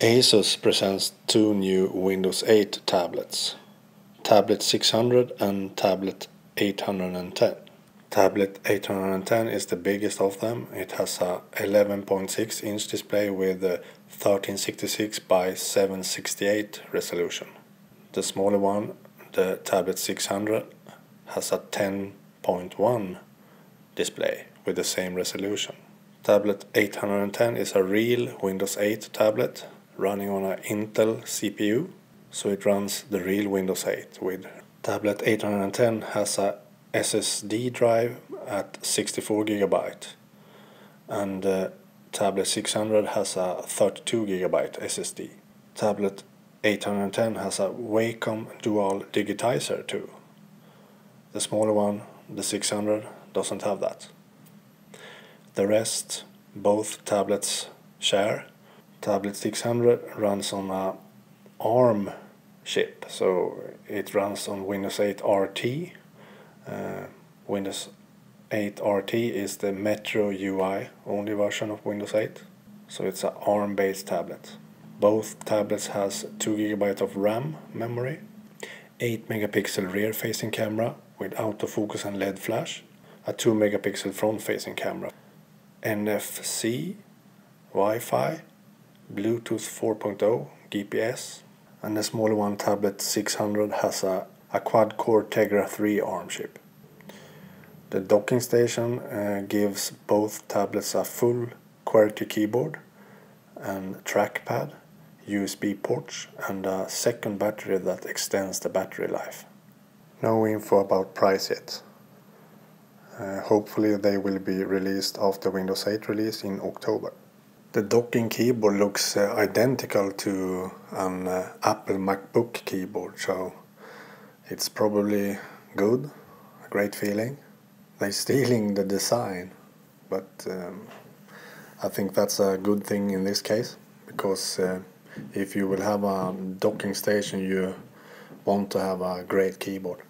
Asus presents two new Windows 8 tablets, Tablet 600 and Tablet 810. Tablet 810 is the biggest of them. It has a 11.6 inch display with a 1366 by 768 resolution. The smaller one, the Tablet 600, has a 10.1 display with the same resolution. Tablet 810 is a real Windows 8 tablet running on an Intel CPU, so it runs the real Windows 8 with. Tablet 810 has a SSD drive at 64 GB, and Tablet 600 has a 32 GB SSD. Tablet 810 has a Wacom dual digitizer too. The smaller one, the 600, doesn't have that. The rest, both tablets share. Tablet 600 runs on a ARM chip, so it runs on Windows 8 RT. Windows 8 RT is the Metro UI only version of Windows 8, so it's an ARM-based tablet. Both tablets has 2 GB of RAM memory, 8 MP rear-facing camera with autofocus and LED flash, a 2 MP front-facing camera, NFC, Wi-Fi, Bluetooth 4.0, GPS, and the smaller one, Tablet 600, has a quad-core Tegra 3 ARM chip. The docking station gives both tablets a full QWERTY keyboard and trackpad, USB ports, and a second battery that extends the battery life. No info about price yet. Hopefully they will be released after Windows 8 release in October. The docking keyboard looks identical to an Apple MacBook keyboard, so it's probably good, a great feeling. They're stealing the design, but I think that's a good thing in this case, because if you will have a docking station, you want to have a great keyboard.